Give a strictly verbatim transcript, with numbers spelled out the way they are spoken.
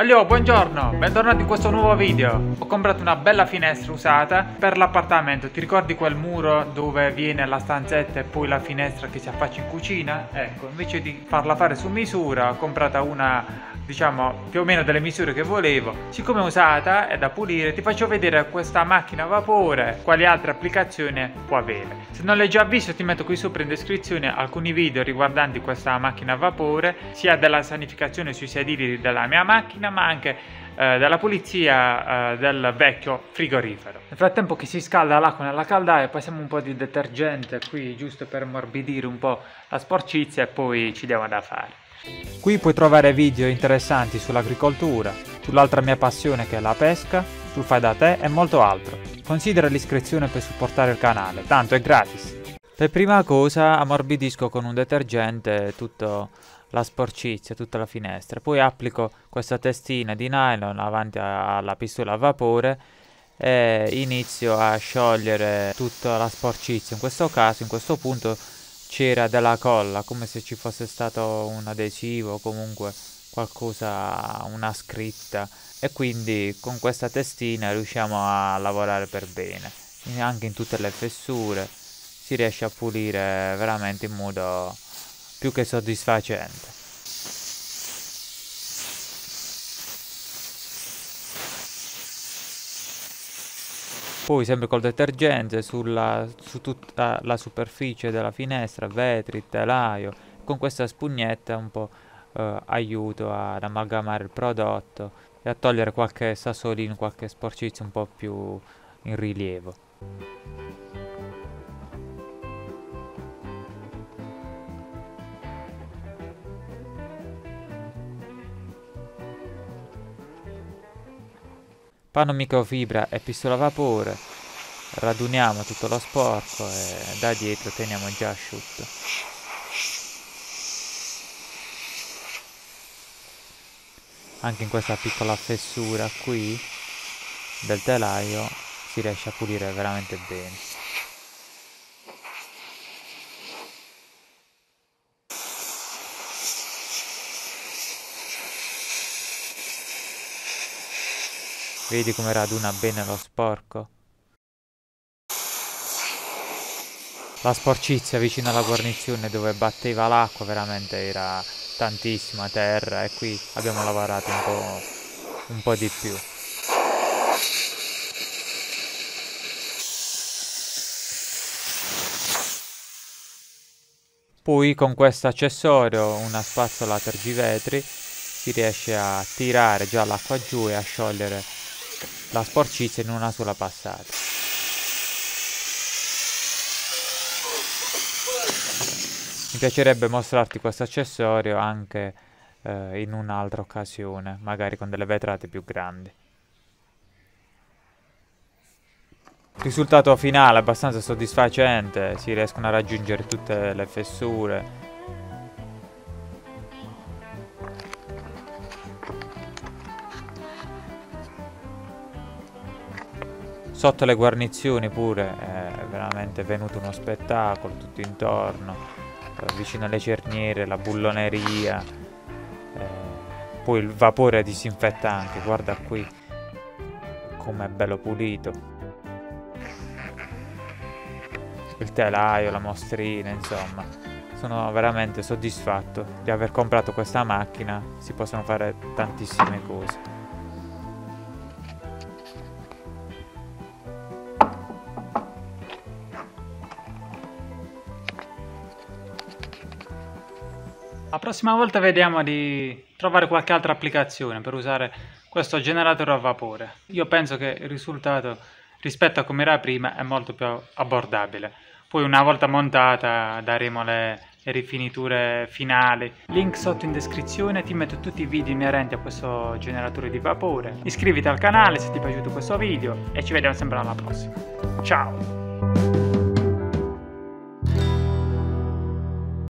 Allora, buongiorno, bentornati in questo nuovo video. Ho comprato una bella finestra usata per l'appartamento. Ti ricordi quel muro dove viene la stanzetta e poi la finestra che si affaccia in cucina? Ecco, invece di farla fare su misura, ho comprata una, diciamo, più o meno delle misure che volevo. Siccome è usata, è da pulire, ti faccio vedere questa macchina a vapore, quali altre applicazioni può avere. Se non l'hai già visto, ti metto qui sopra in descrizione alcuni video riguardanti questa macchina a vapore, sia della sanificazione sui sedili della mia macchina, ma anche eh, dalla pulizia eh, del vecchio frigorifero. Nel frattempo che si scalda l'acqua nella caldaia, passiamo un po' di detergente qui giusto per ammorbidire un po' la sporcizia e poi ci diamo da fare. Qui puoi trovare video interessanti sull'agricoltura, sull'altra mia passione che è la pesca, sul fai da te e molto altro. Considera l'iscrizione per supportare il canale, tanto è gratis. Per prima cosa ammorbidisco con un detergente tutto la sporcizia, tutta la finestra, poi applico questa testina di nylon davanti alla pistola a vapore e inizio a sciogliere tutta la sporcizia. In questo caso, in questo punto, c'era della colla, come se ci fosse stato un adesivo o comunque qualcosa, una scritta, e quindi con questa testina riusciamo a lavorare per bene anche in tutte le fessure. Si riesce a pulire veramente in modo più che soddisfacente. Poi sempre col detergente sulla, su tutta la superficie della finestra, vetri, telaio, con questa spugnetta un po' eh, aiuto ad amalgamare il prodotto e a togliere qualche sassolino, qualche sporcizia un po' più in rilievo. Panno microfibra e pistola a vapore, raduniamo tutto lo sporco e da dietro teniamo già asciutto. Anche in questa piccola fessura qui del telaio si riesce a pulire veramente bene. Vedi come raduna bene lo sporco? La sporcizia vicino alla guarnizione dove batteva l'acqua veramente era tantissima terra, e qui abbiamo lavorato un po', un po' di più. Poi con questo accessorio, una spazzola tergivetri, si riesce a tirare già l'acqua giù e a sciogliere la sporcizia in una sola passata. Mi piacerebbe mostrarti questo accessorio anche eh, in un'altra occasione, magari con delle vetrate più grandi. Risultato finale abbastanza soddisfacente, si riescono a raggiungere tutte le fessure. Sotto le guarnizioni pure è veramente venuto uno spettacolo tutto intorno, vicino alle cerniere, la bulloneria, eh, poi il vapore disinfettante, guarda qui com'è bello pulito, il telaio, la mostrina, insomma sono veramente soddisfatto di aver comprato questa macchina, si possono fare tantissime cose. La prossima volta vediamo di trovare qualche altra applicazione per usare questo generatore a vapore. Io penso che il risultato rispetto a come era prima è molto più abbordabile. Poi una volta montata daremo le, le rifiniture finali. Link sotto in descrizione, ti metto tutti i video inerenti a questo generatore di vapore. Iscriviti al canale se ti è piaciuto questo video e ci vediamo sempre alla prossima. Ciao!